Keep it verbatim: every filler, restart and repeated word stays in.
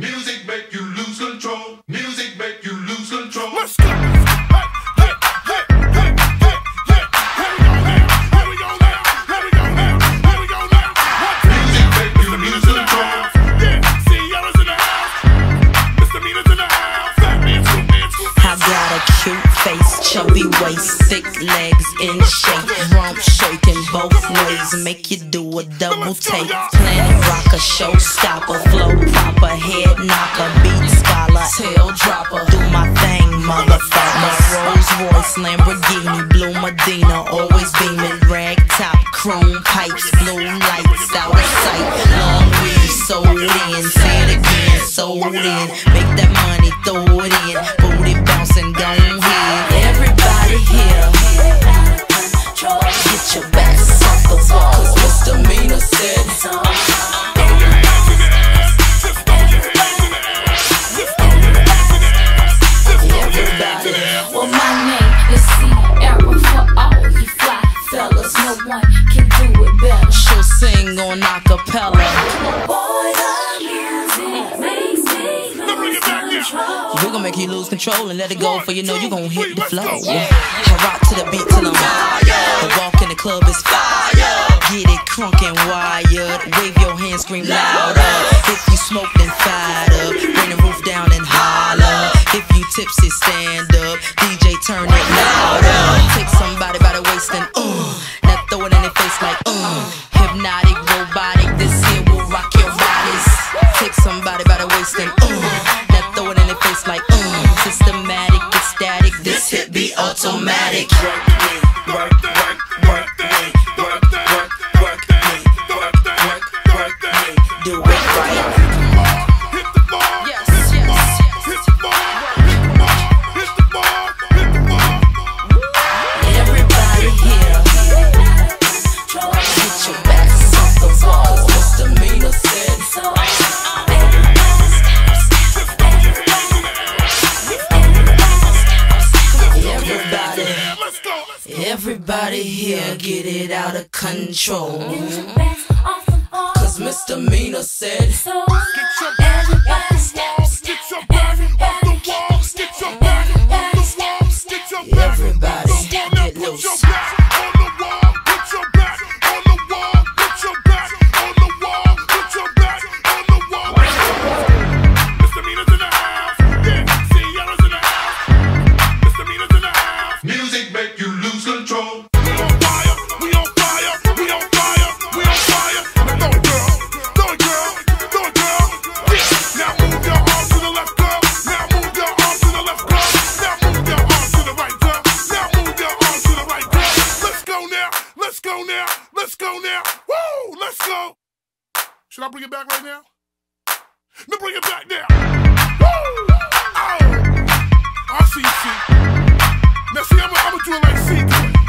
Music make you lose control. Music make you lose control. Let's go. Chubby waist, thick legs in shape, rump shaking both ways, make you do a double take. Planet rocker, showstopper, flow popper, head knocker, beat scholar, tail dropper. Do my thing, motherfucker. Rolls Royce, Lamborghini, blue Medina, always beaming, rag top, chrome pipes, blue lights out of sight. Long weed, sold in, say it again, sold in. Make that money, throw it in, booty bouncing, don't hit. Get your backs off the wall, 'cause Misdemeanor said so. Throw your hands in the air, just throw your hands in the air, just throw your hands in the air, just throw your hands in the air. Well, my name is Ciara, for all you fly fellas, no one can do it better. She'll sing on acapella. Boy, the music makes me lose control. We're gonna make you lose control and let it go, for you know you gonna hit the flow. I rock to the beat till I'm out. Club is fire, get it crunk and wired, wave your hands, scream louder, if you smoke then fired up, bring the roof down and holler, if you tipsy stand up, D J turn it louder, take somebody by the waist and uh, now throw it in their face like uh, hypnotic, robotic, this here will rock your bodies, take somebody by the waist and uh, now throw it in their face like uh, systematic, ecstatic, this hit be automatic. Everybody here get it out of control, 'cause Misdemeanor said so. Get your back off the walls, get your back off the walls, get your back off the walls, get your back. Everybody get loose. Put your back on the wall, put your back on the wall, put your back on the wall, put your back on the wall. Misdemeanor's in the house, yeah, Ciara's in the house. Misdemeanor's in the house. Music make you lose control. We on fire, we on fire, we on fire, we on fire. Throw it, girl, throw it, girl, throw it, girl. Yeah. Now move your arm to the left, girl. Now move your arm to the left, girl. Now move your arm to the right, girl. Now move your arm to the right, girl. Let's go now, let's go now, let's go now. Woo, let's go. Should I bring it back right now? No, bring it back now. Woo, oh, I see you, see. Now see, I'm gonna do it like C.